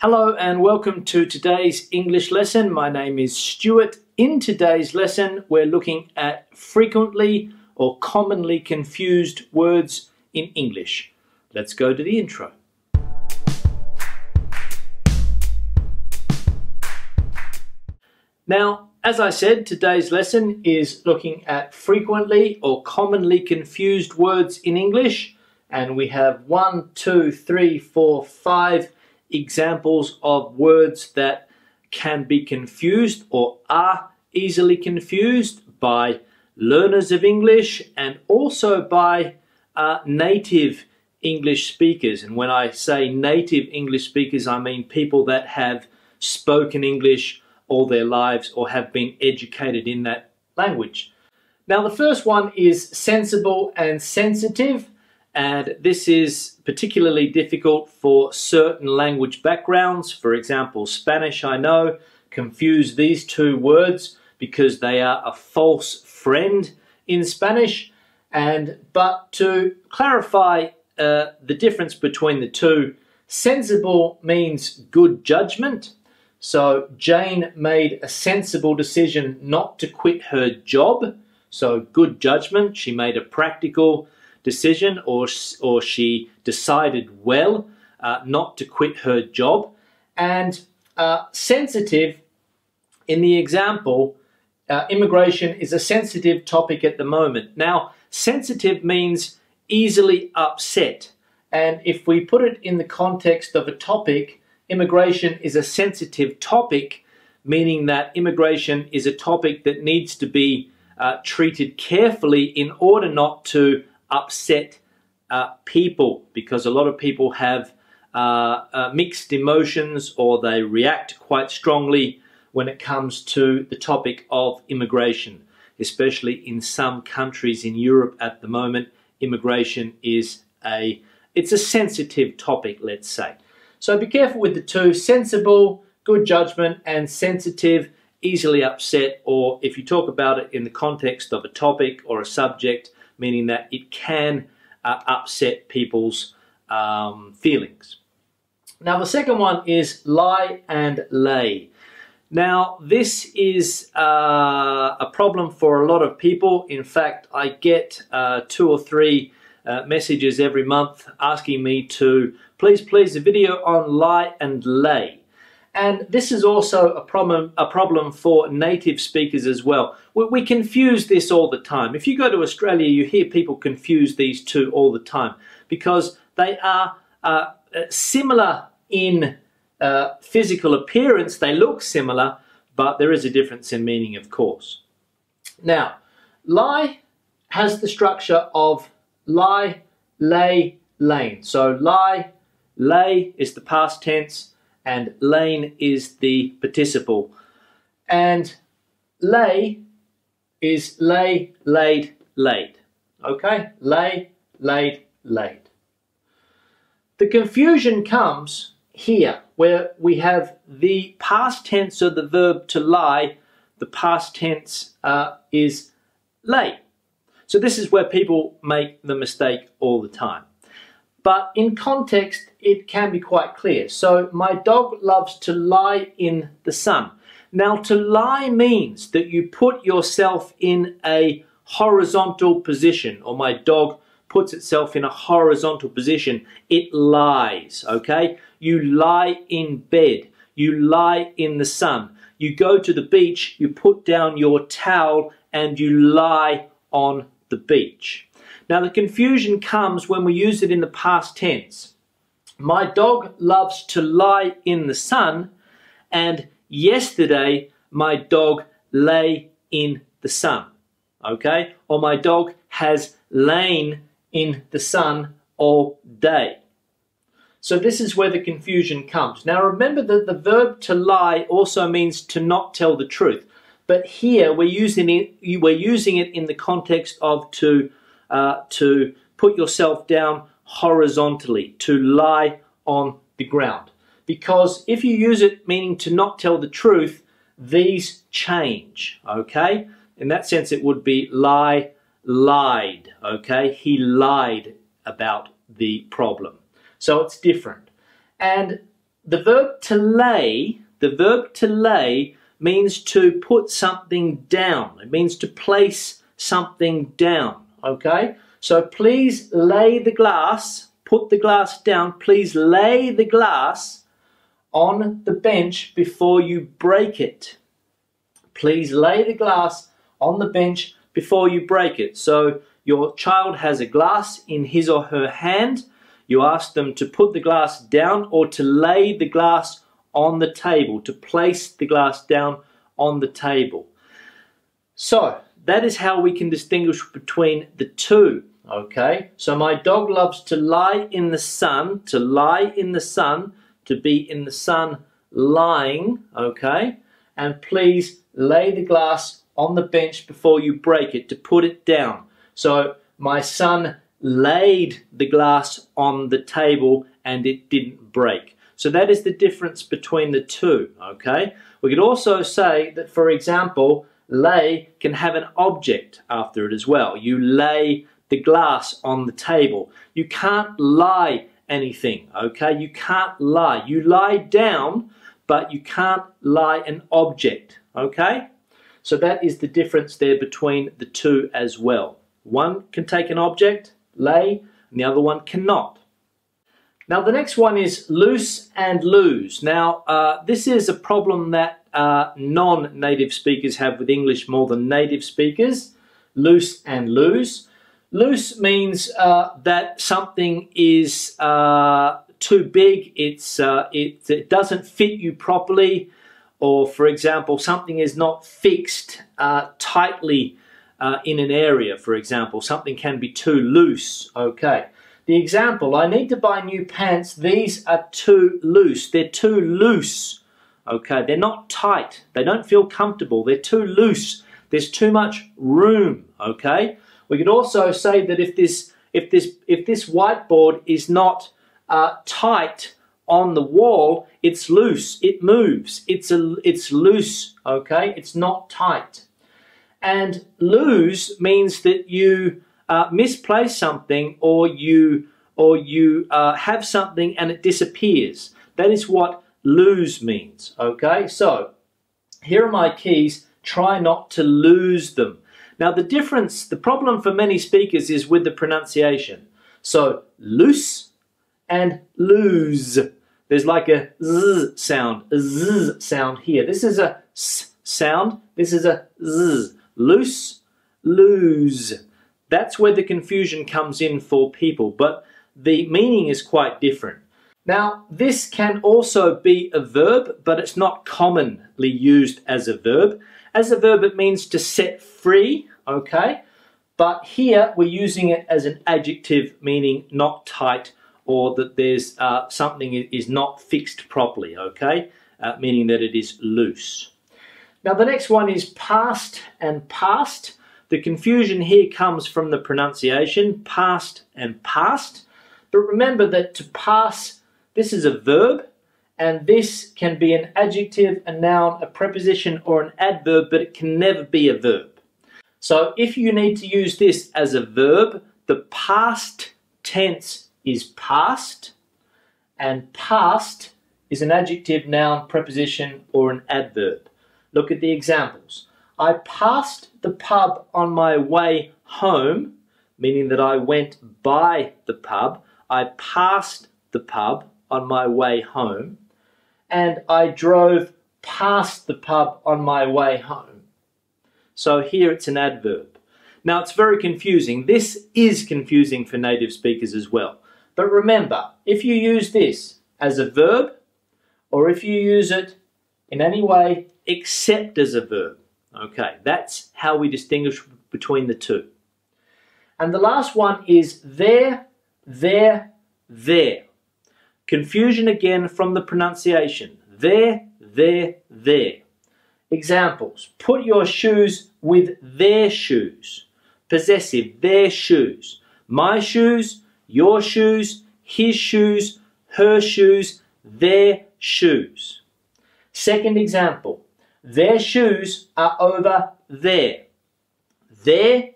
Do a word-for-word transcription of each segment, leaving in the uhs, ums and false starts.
Hello and welcome to today's English lesson. My name is Stuart. In today's lesson, we're looking at frequently or commonly confused words in English. Let's go to the intro. Now, as I said, today's lesson is looking at frequently or commonly confused words in English. And we have one, two, three, four, five examples of words that can be confused or are easily confused by learners of English and also by uh, native English speakers. And when I say native English speakers, I mean people that have spoken English all their lives or have been educated in that language. Now, the first one is sensible and sensitive. And this is particularly difficult for certain language backgrounds. For example, Spanish, I know, confuse these two words because they are a false friend in Spanish. And but to clarify uh, the difference between the two, sensible means good judgment. So Jane made a sensible decision not to quit her job. So good judgment, she made a practical decision or, or she decided well uh, not to quit her job. And uh, sensitive, in the example, uh, immigration is a sensitive topic at the moment. Now, sensitive means easily upset. And if we put it in the context of a topic, immigration is a sensitive topic, meaning that immigration is a topic that needs to be uh, treated carefully in order not to upset uh, people, because a lot of people have uh, uh, mixed emotions or they react quite strongly when it comes to the topic of immigration. Especially in some countries in Europe at the moment, immigration is a, it's a sensitive topic, let's say. So be careful with the two, sensible, good judgment, and sensitive, easily upset, or if you talk about it in the context of a topic or a subject, meaning that it can uh, upset people's um, feelings. Now, the second one is lie and lay. Now, this is uh, a problem for a lot of people. In fact, I get uh, two or three uh, messages every month asking me to please, please, a video on lie and lay. And this is also a problem, a problem for native speakers as well. We, we confuse this all the time. If you go to Australia, you hear people confuse these two all the time because they are uh, similar in uh, physical appearance. They look similar, but there is a difference in meaning, of course. Now, lie has the structure of lie, lay, lane. So lie, lay is the past tense, and lane is the participle. And lay is lay, laid, laid. Okay? Lay, laid, laid. The confusion comes here, where we have the past tense of the verb to lie. The past tense uh, is lay. So this is where people make the mistake all the time. But in context, it can be quite clear. So, my dog loves to lie in the sun. Now, to lie means that you put yourself in a horizontal position, or my dog puts itself in a horizontal position. It lies, okay? You lie in bed. You lie in the sun. You go to the beach, you put down your towel, and you lie on the beach. Now, the confusion comes when we use it in the past tense. My dog loves to lie in the sun, and yesterday my dog lay in the sun, okay? Or my dog has lain in the sun all day. So this is where the confusion comes. Now, remember that the verb to lie also means to not tell the truth. But here we're using it, we're using it in the context of to Uh, to put yourself down horizontally, to lie on the ground. Because if you use it meaning to not tell the truth, these change, okay? In that sense, it would be lie, lied, okay? He lied about the problem. So it's different. And the verb to lay, the verb to lay means to put something down. It means to place something down, okay? So please lay the glass, put the glass down, please lay the glass on the bench before you break it. Please lay the glass on the bench before you break it. So your child has a glass in his or her hand. You ask them to put the glass down or to lay the glass on the table, to place the glass down on the table. So that is how we can distinguish between the two, okay? So my dog loves to lie in the sun, to lie in the sun, to be in the sun lying, okay? And please lay the glass on the bench before you break it, to put it down. So my son laid the glass on the table and it didn't break. So that is the difference between the two, okay? We could also say that, for example, lay can have an object after it as well. You lay the glass on the table. You can't lie anything, okay? You can't lie. You lie down, but you can't lie an object, okay? So that is the difference there between the two as well. One can take an object, lay, and the other one cannot. Now the next one is loose and lose. Now uh, this is a problem that uh, non-native speakers have with English more than native speakers. Loose and lose. Loose means uh, that something is uh, too big, it's, uh, it, it doesn't fit you properly, or for example something is not fixed uh, tightly uh, in an area, for example. Something can be too loose, okay. The example, I need to buy new pants, these are too loose. They're too loose, okay? They're not tight, they don't feel comfortable, they're too loose. There's too much room, okay? We could also say that if this, if this, if this whiteboard is not uh, tight on the wall, it's loose, it moves, it's, a, it's loose, okay? It's not tight. And lose means that you Uh, misplace something, or you or you uh, have something and it disappears. That is what lose means, okay? So here are my keys, try not to lose them. Now the difference, the problem for many speakers is with the pronunciation. So loose and lose. There's like a z sound, a z sound here. This is a s sound, this is a z. Loose, lose. That's where the confusion comes in for people, but the meaning is quite different. Now, this can also be a verb, but it's not commonly used as a verb. As a verb, it means to set free, okay? But here, we're using it as an adjective, meaning not tight, or that there's uh, something is not fixed properly, okay? Uh, meaning that it is loose. Now, the next one is past and past. The confusion here comes from the pronunciation, past and past. But remember that to pass, this is a verb, and this can be an adjective, a noun, a preposition, or an adverb, but it can never be a verb. So if you need to use this as a verb, the past tense is past, and past is an adjective, noun, preposition, or an adverb. Look at the examples. I passed the pub on my way home, meaning that I went by the pub. I passed the pub on my way home, and I drove past the pub on my way home. So here it's an adverb. Now it's very confusing. This is confusing for native speakers as well. But remember, if you use this as a verb, or if you use it in any way except as a verb, okay, that's how we distinguish between the two. And the last one is there, there, there. Confusion again from the pronunciation. There, there, there. Examples. Put your shoes with their shoes. Possessive, their shoes. My shoes, your shoes, his shoes, her shoes, their shoes. Second example. Their shoes are over there. There,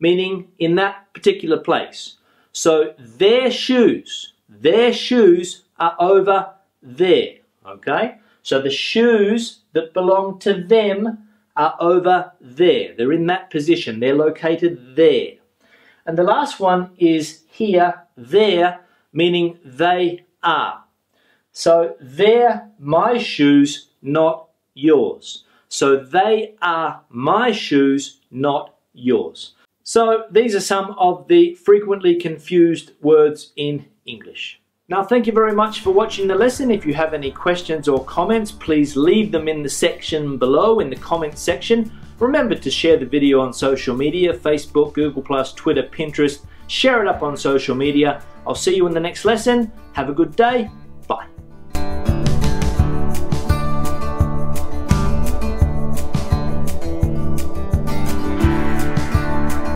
meaning in that particular place. So their shoes, their shoes are over there, okay? So the shoes that belong to them are over there. They're in that position. They're located there. And the last one is here, there, meaning they are. So they're my shoes, not yours. So they are my shoes, not yours. So these are some of the frequently confused words in English. Now, thank you very much for watching the lesson. If you have any questions or comments, please leave them in the section below, in the comments section. Remember to share the video on social media, Facebook, Google plus, Twitter, Pinterest. Share it up on social media. I'll see you in the next lesson. Have a good day.